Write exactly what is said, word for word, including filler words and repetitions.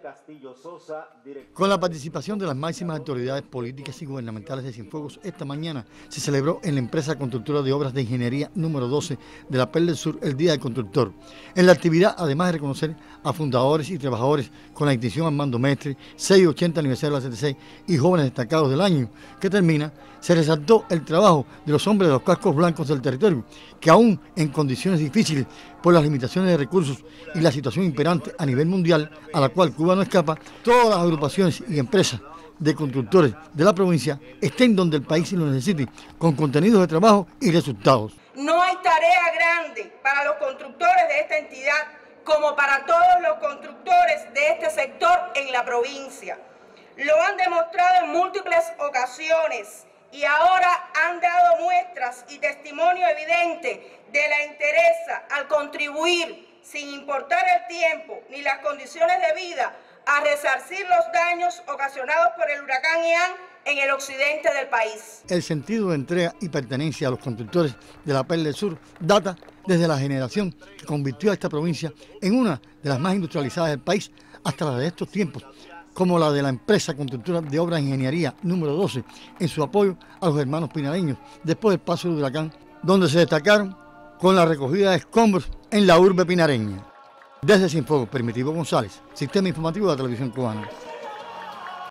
Castillo Sosa, director. Con la participación de las máximas autoridades políticas y gubernamentales de Cienfuegos, esta mañana se celebró en la empresa Constructora de Obras de Ingeniería número doce de la Perla del Sur el Día del Constructor. En la actividad, además de reconocer a fundadores y trabajadores con la distinción Armando Mestre, seiscientos ochenta aniversario de la C T C y jóvenes destacados del año que termina, se resaltó el trabajo de los hombres de los cascos blancos del territorio, que aún en condiciones difíciles por las limitaciones de recursos y la situación imperante a nivel mundial a la cual Cuba no escapa, todas las agrupaciones y empresas de constructores de la provincia estén donde el país lo necesite, con contenidos de trabajo y resultados. No hay tarea grande para los constructores de esta entidad como para todos los constructores de este sector en la provincia. Lo han demostrado en múltiples ocasiones y ahora han dado muestras y testimonio evidente de la entereza al contribuir sin importar el tiempo ni las condiciones de vida, a resarcir los daños ocasionados por el huracán Ian en el occidente del país. El sentido de entrega y pertenencia a los constructores de la Perla del Sur data desde la generación que convirtió a esta provincia en una de las más industrializadas del país hasta la de estos tiempos, como la de la empresa Constructora de Obras de Ingeniería número doce, en su apoyo a los hermanos pinareños después del paso del huracán, donde se destacaron con la recogida de escombros en la urbe pinareña. Desde Cienfuegos, Permitivo González, Sistema Informativo de la Televisión Cubana.